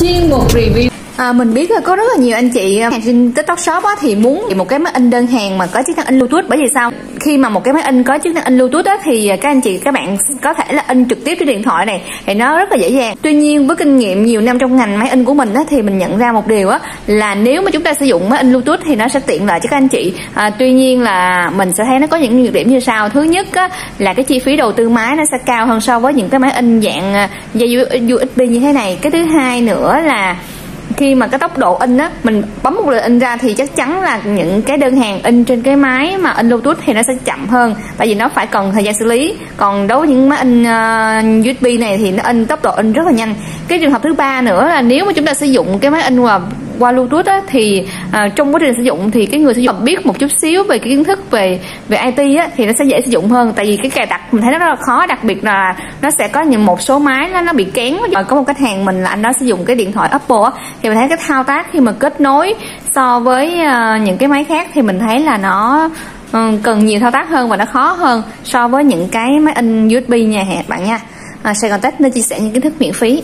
chuyên mục review. Mình biết là có rất là nhiều anh chị trên TikTok Shop á, thì muốn một cái máy in đơn hàng mà có chức năng in Bluetooth. Bởi vì sao? Khi mà một cái máy in có chức năng in Bluetooth á, thì các anh chị, các bạn có thể là in trực tiếp trên điện thoại này thì nó rất là dễ dàng. Tuy nhiên với kinh nghiệm nhiều năm trong ngành máy in của mình á, thì mình nhận ra một điều á, là nếu mà chúng ta sử dụng máy in Bluetooth thì nó sẽ tiện lợi cho các anh chị. Tuy nhiên là mình sẽ thấy nó có những nhược điểm như sau. Thứ nhất á, là cái chi phí đầu tư máy nó sẽ cao hơn so với những cái máy in dạng dây USB như thế này. Cái thứ hai nữa là khi mà cái tốc độ in á, mình bấm một lần in ra thì chắc chắn là những cái đơn hàng in trên cái máy mà in Bluetooth thì nó sẽ chậm hơn, tại vì nó phải cần thời gian xử lý. Còn đối với những máy in USB này thì nó in tốc độ in rất là nhanh. Cái trường hợp thứ ba nữa là nếu mà chúng ta sử dụng cái máy in qua Bluetooth á, thì trong quá trình sử dụng thì cái người sử dụng biết một chút xíu về cái kiến thức về IT á, thì nó sẽ dễ sử dụng hơn. Tại vì cái cài đặt mình thấy nó rất là khó, đặc biệt là nó sẽ có những một số máy nó bị kén. Có một khách hàng mình là anh đó sử dụng cái điện thoại Apple á, thì mình thấy cái thao tác khi mà kết nối so với những cái máy khác thì mình thấy là nó cần nhiều thao tác hơn và nó khó hơn so với những cái máy in USB nhà hẹp bạn nha. Sài Gòn Tech nên chia sẻ những kiến thức miễn phí.